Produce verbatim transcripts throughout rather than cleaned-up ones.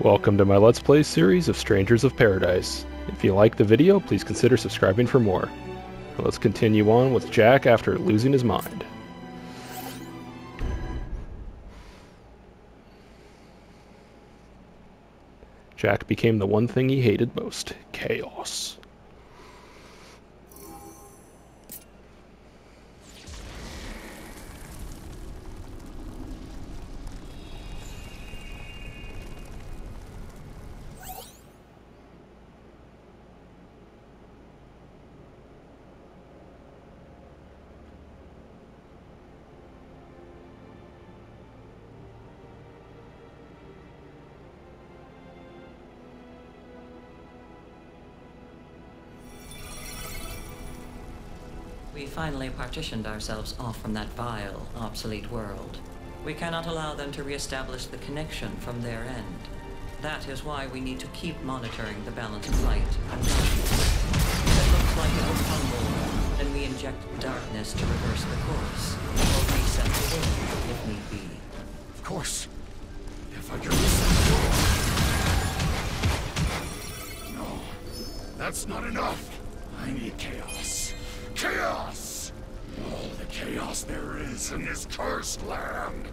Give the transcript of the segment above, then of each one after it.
Welcome to my Let's Play series of Strangers of Paradise. If you like the video, please consider subscribing for more. Now let's continue on with Jack after losing his mind. Jack became the one thing he hated most, chaos. We finally partitioned ourselves off from that vile, obsolete world. We cannot allow them to re-establish the connection from their end. That is why we need to keep monitoring the balance of light and darkness. If it looks like it will crumble, then we inject darkness to reverse the course, or reset the world if need be. Of course. If I can reset the world. No, that's not enough. I need chaos. Chaos! All the chaos there is in this cursed land!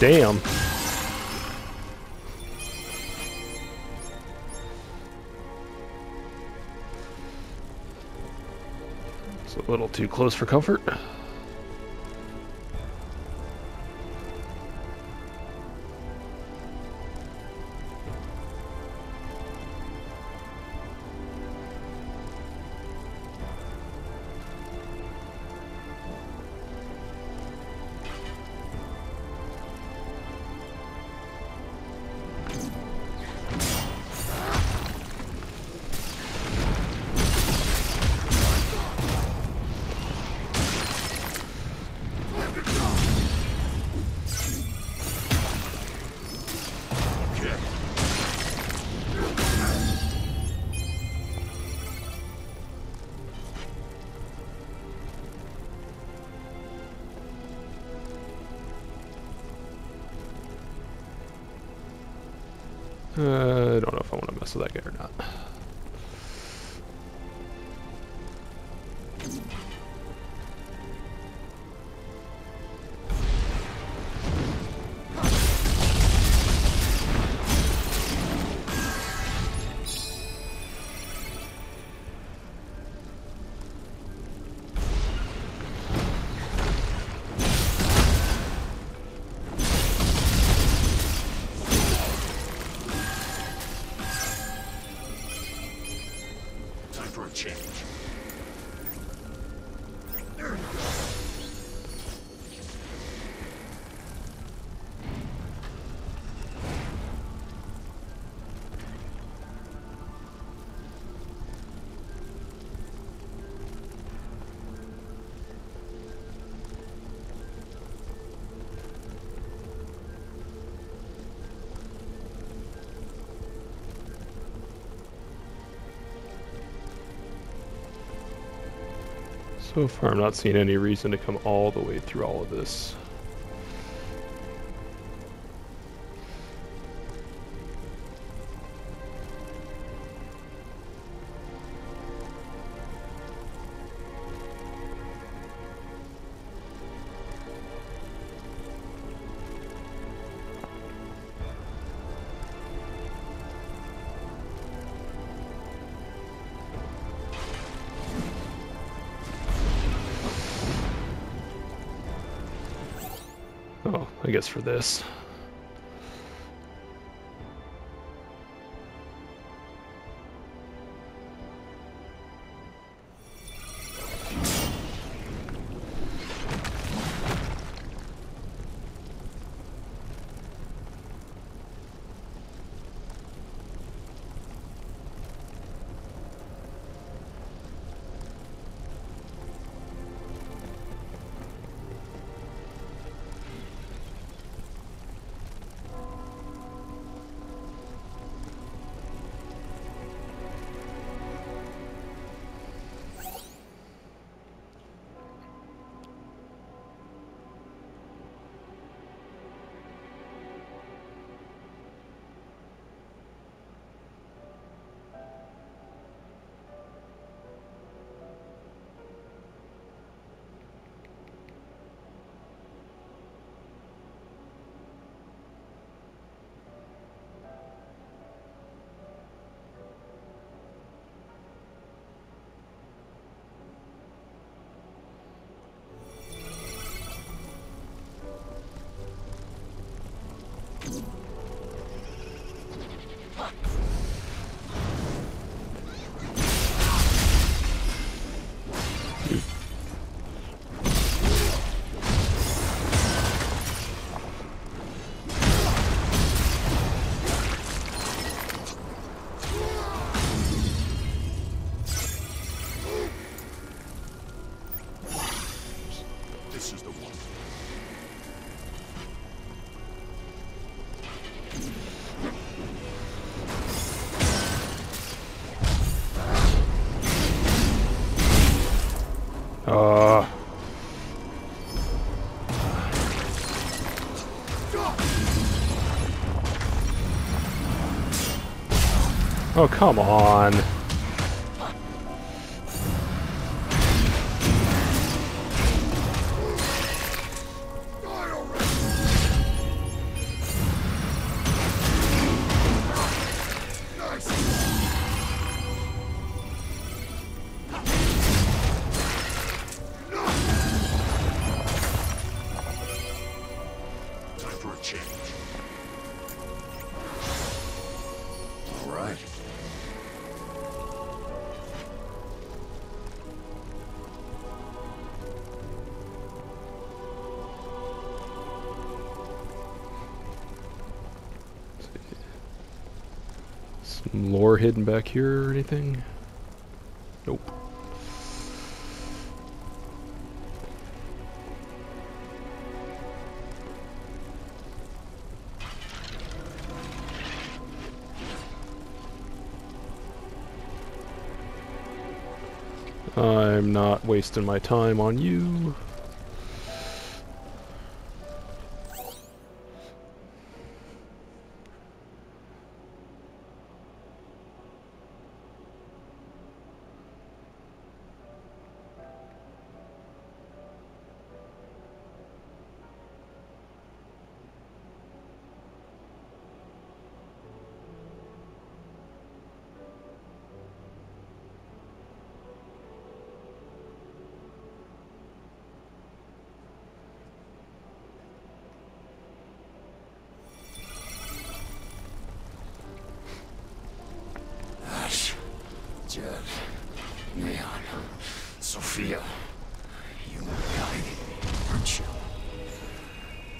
Damn. It's a little too close for comfort. Uh, I don't know if I want to mess with that guy or not. So far, I'm not seeing any reason to come all the way through all of this. Oh, I guess for this. Oh, come on. Lore hidden back here or anything? Nope. I'm not wasting my time on you.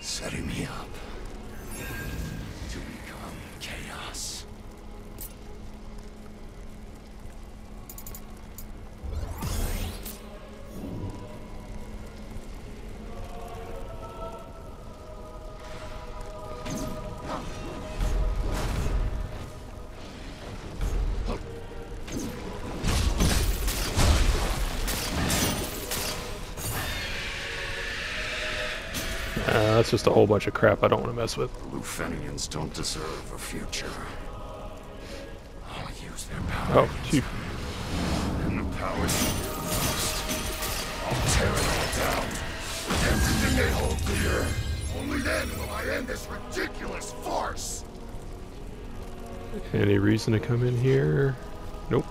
Setting me up to become Chaos. That's just a whole bunch of crap I don't want to mess with. The Lufenians don't deserve a future. I'll use their power. Oh, gee. And the power they've lost. I'll tear it all down. With everything they hold dear. Only then will I end this ridiculous farce. Any reason to come in here? Nope.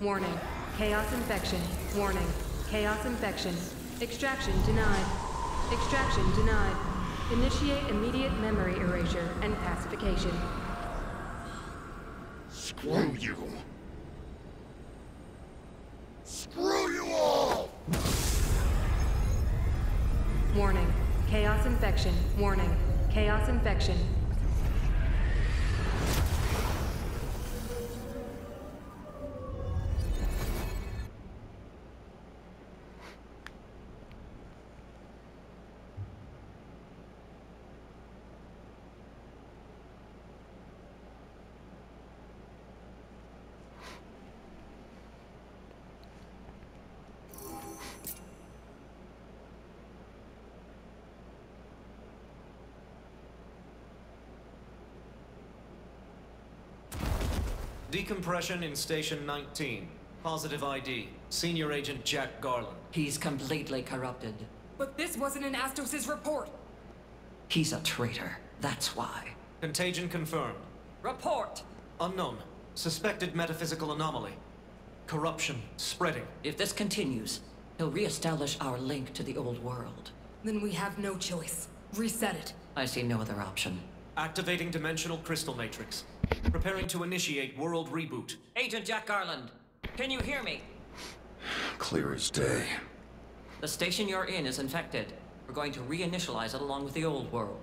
Warning. Chaos infection. Warning. Chaos infection. Extraction denied. Extraction denied. Initiate immediate memory erasure and pacification. Screw you. Screw you all! Warning. Chaos infection. Warning. Chaos infection. Decompression in Station nineteen. Positive I D. Senior Agent Jack Garland. He's completely corrupted. But this wasn't in Astos's report. He's a traitor. That's why. Contagion confirmed. Report. Unknown. Suspected metaphysical anomaly. Corruption spreading. If this continues, he'll re-establish our link to the old world. Then we have no choice. Reset it. I see no other option. Activating Dimensional Crystal Matrix. Preparing to initiate world reboot. Agent Jack Garland, can you hear me? Clear as day. The station you're in is infected. We're going to reinitialize it along with the old world.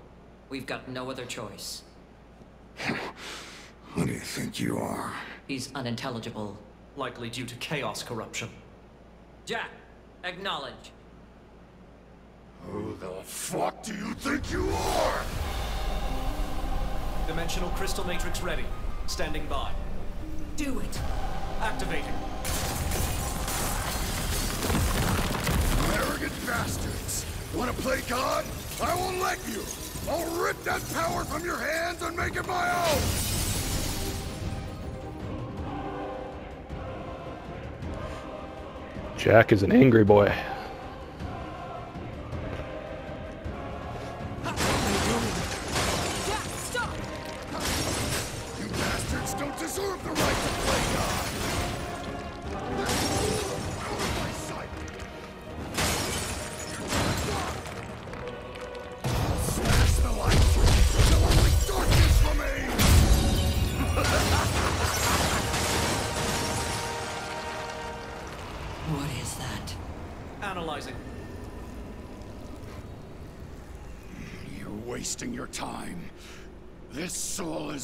We've got no other choice. Who do you think you are? He's unintelligible. Likely due to chaos corruption. Jack, acknowledge. Who the fuck do you think you are? Dimensional Crystal Matrix ready. Standing by. Do it. Activating. Arrogant bastards! Wanna play God? I won't let you! I'll rip that power from your hands and make it my own! Jack is an angry boy.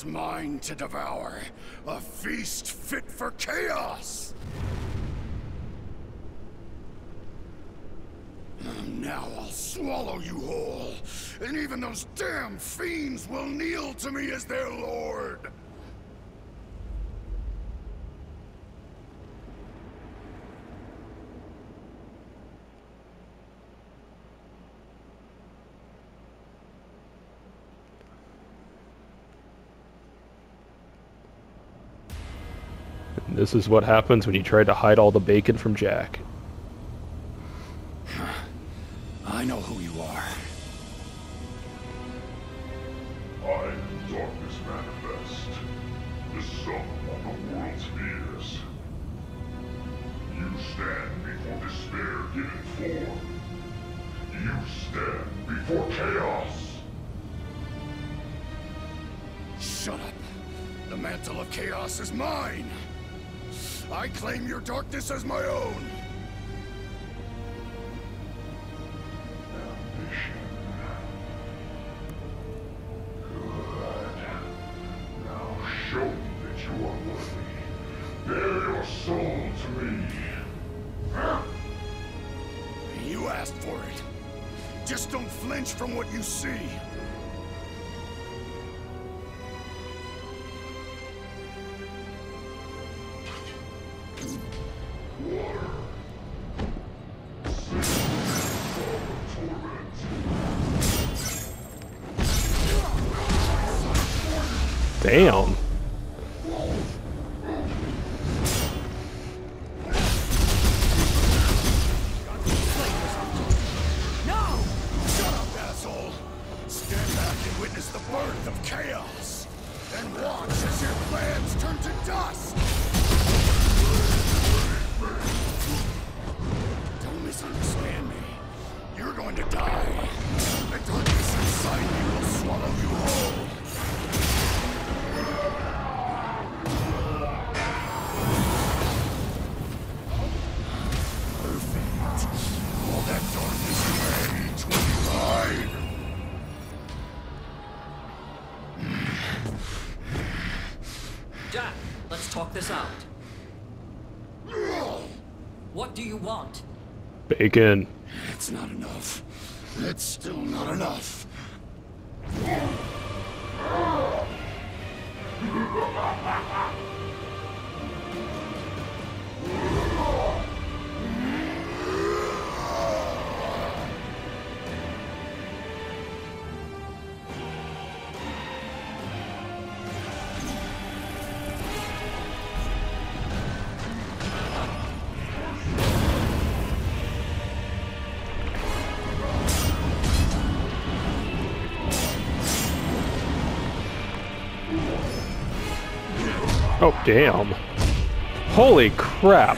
Mine to devour, a feast fit for chaos. Now I'll swallow you whole, and even those damn fiends will kneel to me as their lord. This is what happens when you try to hide all the bacon from Jack. I know who you are. I am Darkness Manifest, the sum of the world's fears. You stand before despair given form. You stand before chaos. Shut up. The mantle of chaos is mine. I claim your darkness as my own! Ambition. Good. Now show me that you are worthy. Bear your soul to me. You asked for it. Just don't flinch from what you see. Damn. Again. That's not enough. That's still not enough. Oh, damn. Holy crap.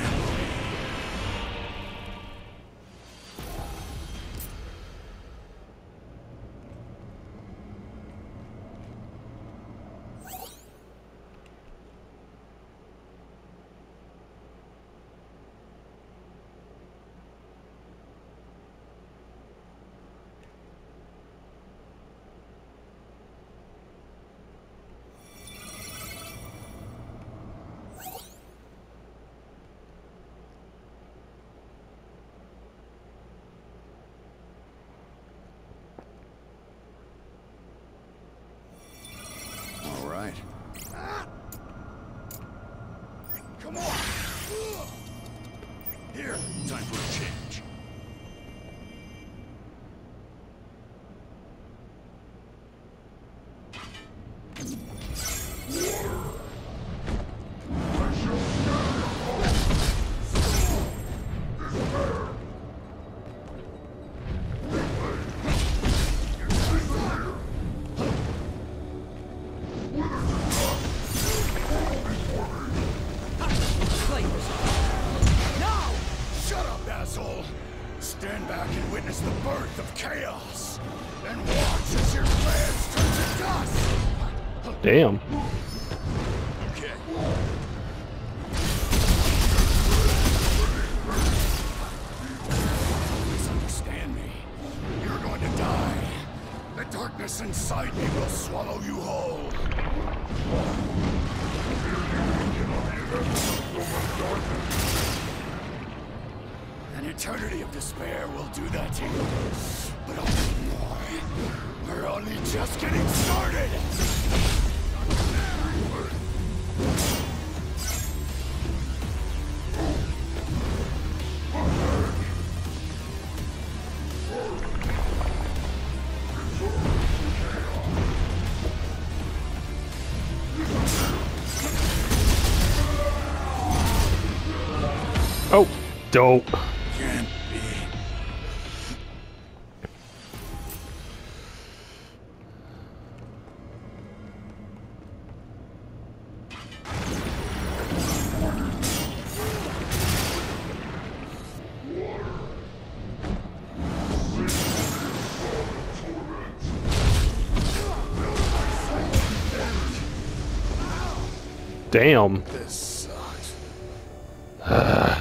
Stand back and witness the birth of chaos, and watch as your plans turn to dust! Damn. Okay. Don't misunderstand me. You're going to die. The darkness inside me will swallow you whole. An eternity of despair will do that to you, but only more. We're only just getting started. Oh, dope. Damn. This sucks. Uh.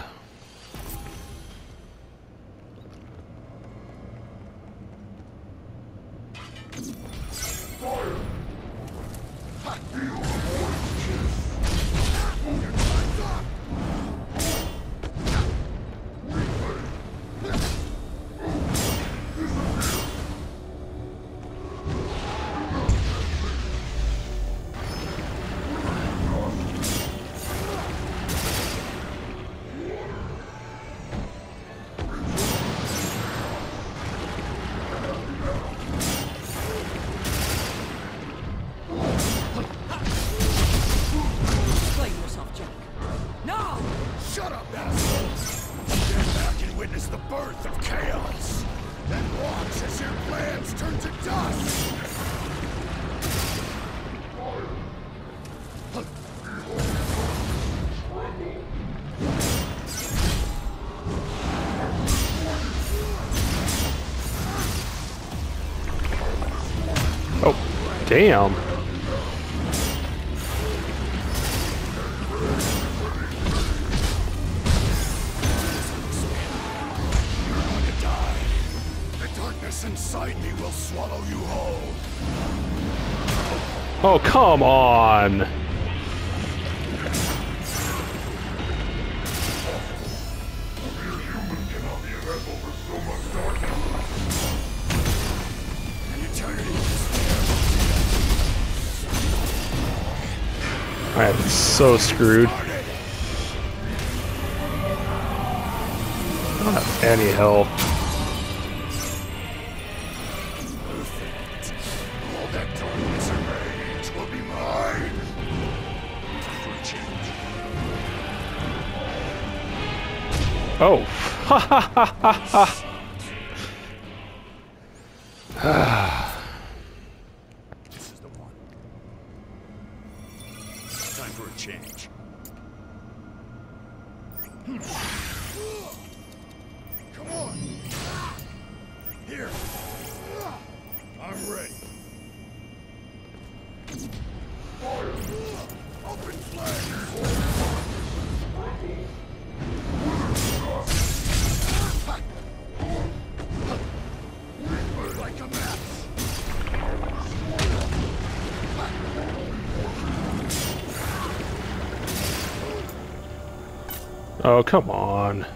Damn. The darkness inside me will swallow you whole. Oh, come on. I am so screwed. Not any hell. All that darkness and rage will be mine. Oh, ha ha ha ha. Change. Here. I'm ready. Fire. Open flag. Like a map. Oh, come on.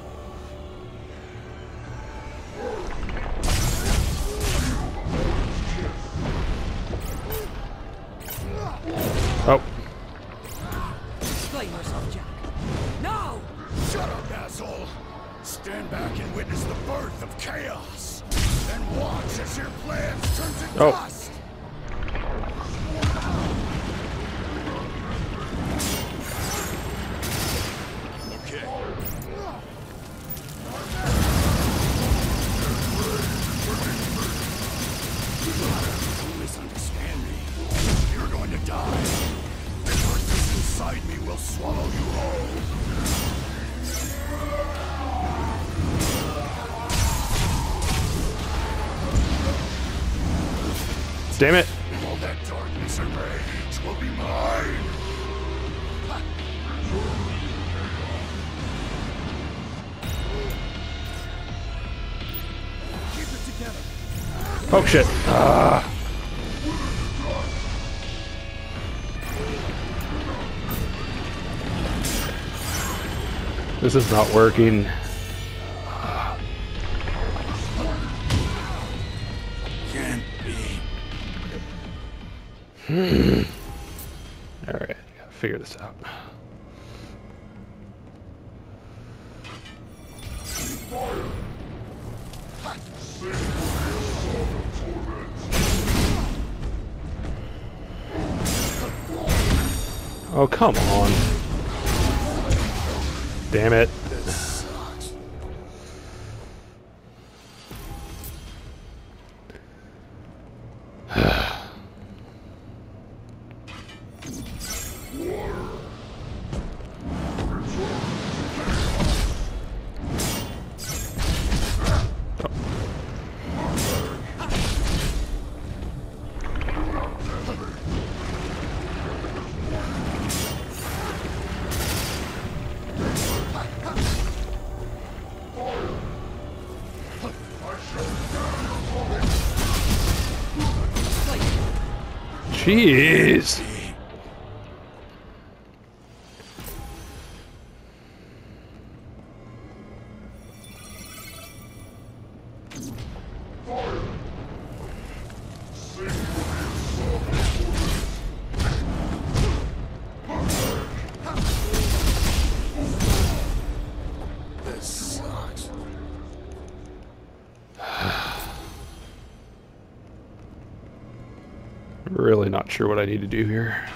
Oh. Explain yourself, Jack. No! Shut up, asshole! Stand back and witness the birth of chaos. Then watch as your plans turn to oh. dust. Damn it. All that darkness and rage will be mine. Keep it together. Oh shit. Uh. This is not working. Hmm. All right, gotta figure this out. Oh, come on! Damn it! Jeez. Really not sure what I need to do here.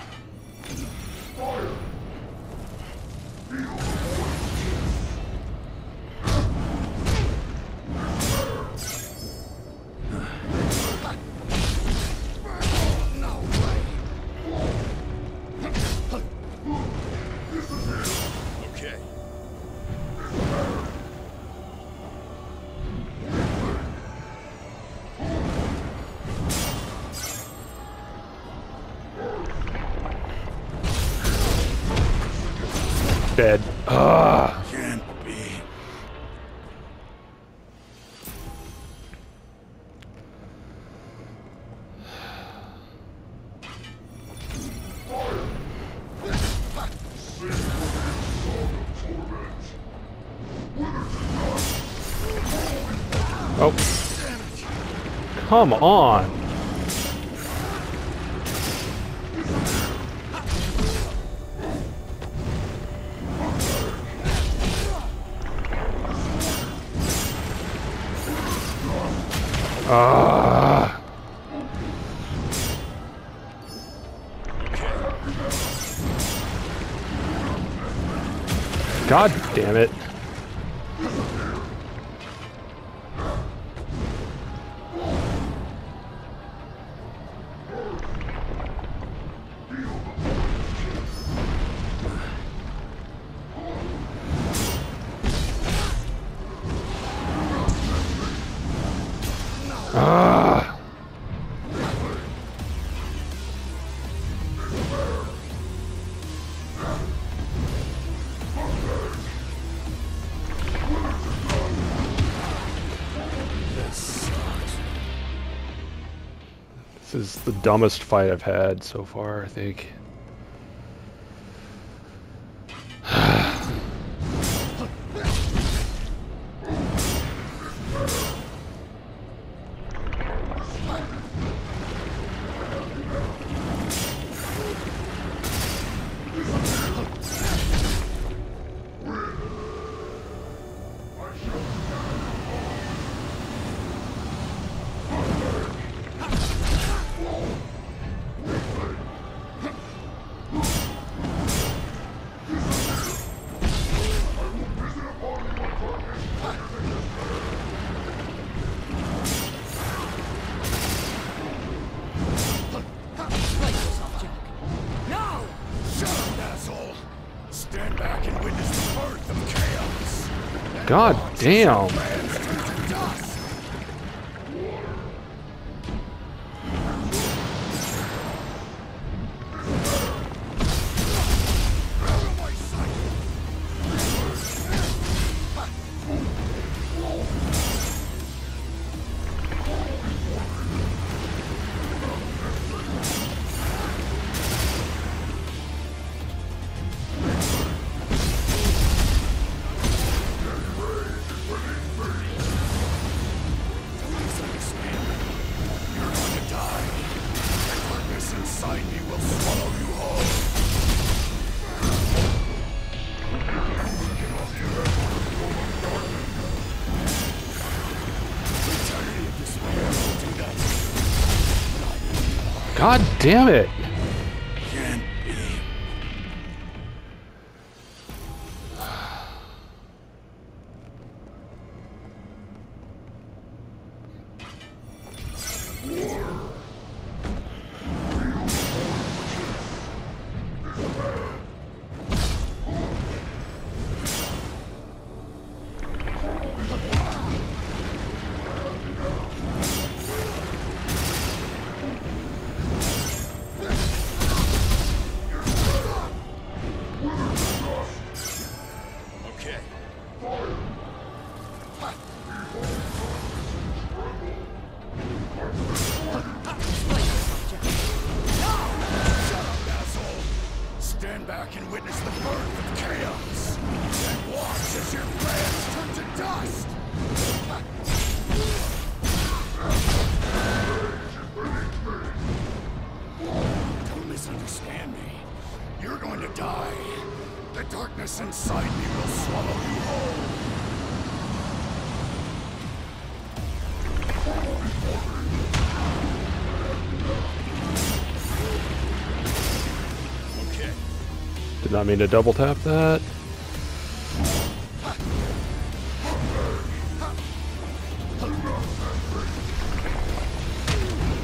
Dead. Ah. Can't be. Oh. Come on. Ah. God damn it. Ah! This is the dumbest fight I've had so far, I think. God damn! God damn it! Can't be. Did not mean to double tap that.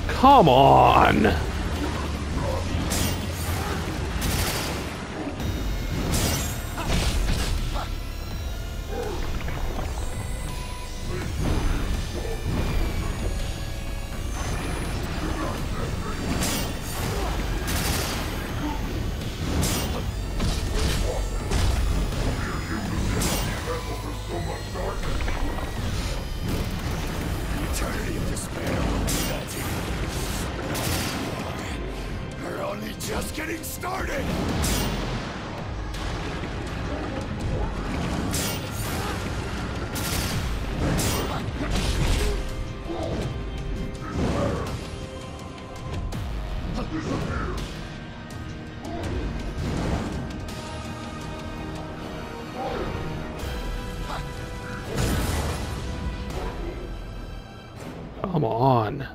Come on! Come on.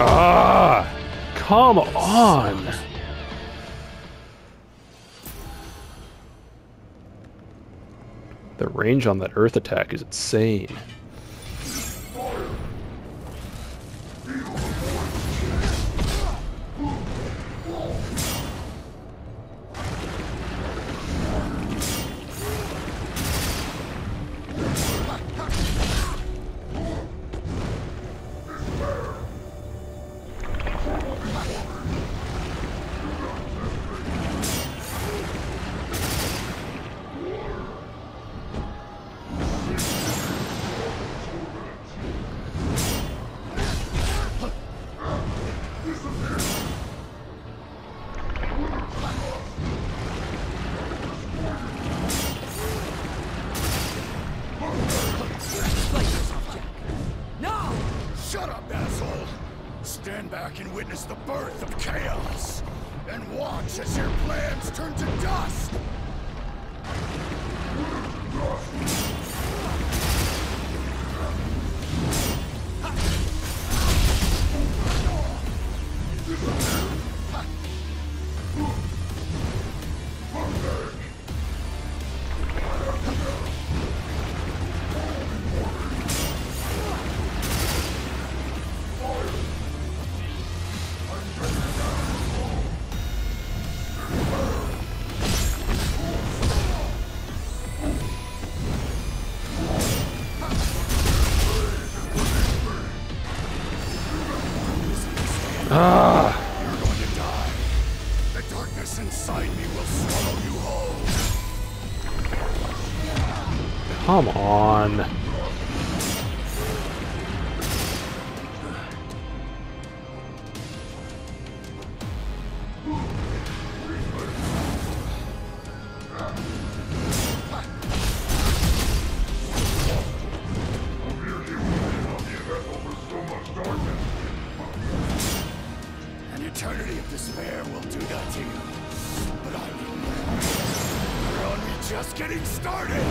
Ah, come on. The range on that earth attack is insane. Come on. An eternity of despair will do that to you. But I mean, we're only just getting started.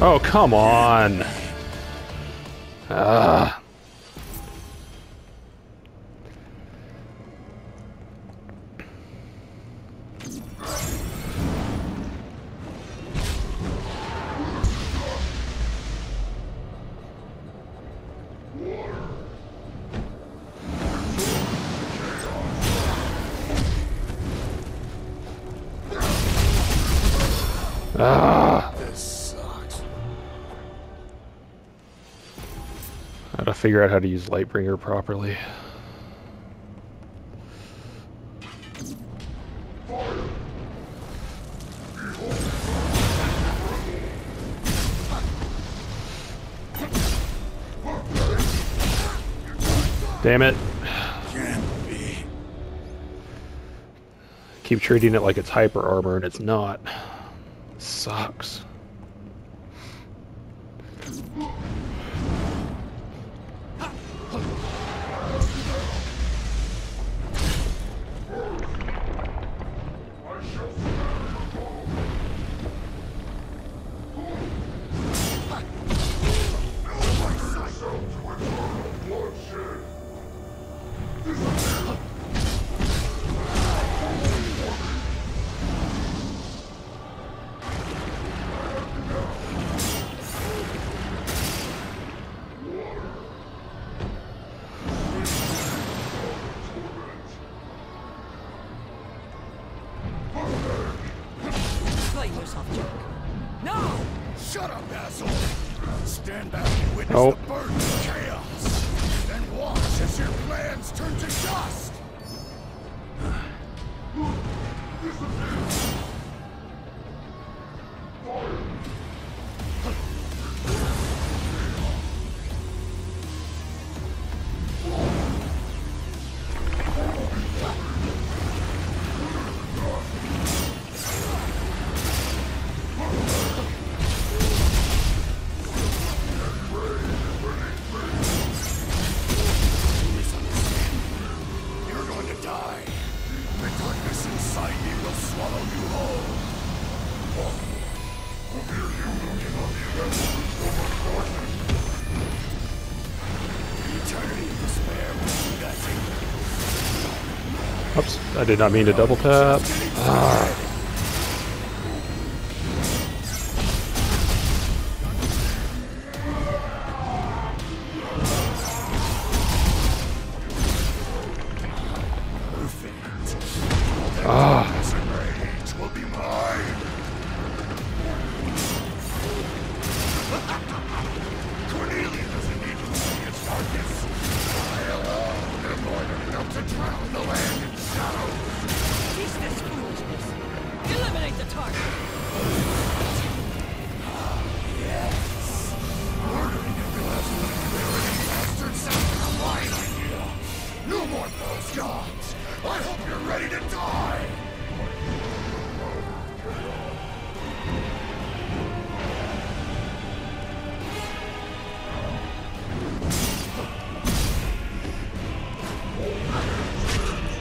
Oh, come on. Ugh. Figure out how to use Lightbringer properly. Damn it. Can't be. Keep treating it like it's hyper armor and it's not. It sucks. Oops, I did not mean to double tap. Ah.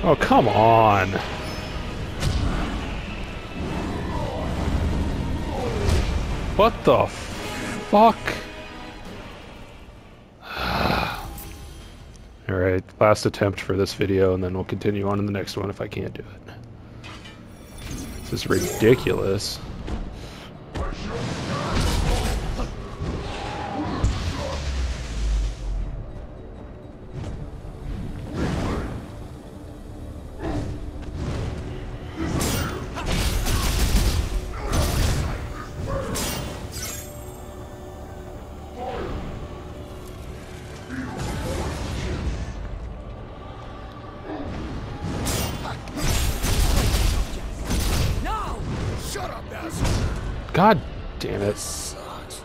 Oh, come on. What the fuck? Alright, last attempt for this video, and then we'll continue on in the next one if I can't do it. This is ridiculous. God damn it. Sucks.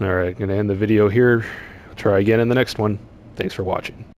All right, gonna end the video here. I'll try again in the next one. Thanks for watching.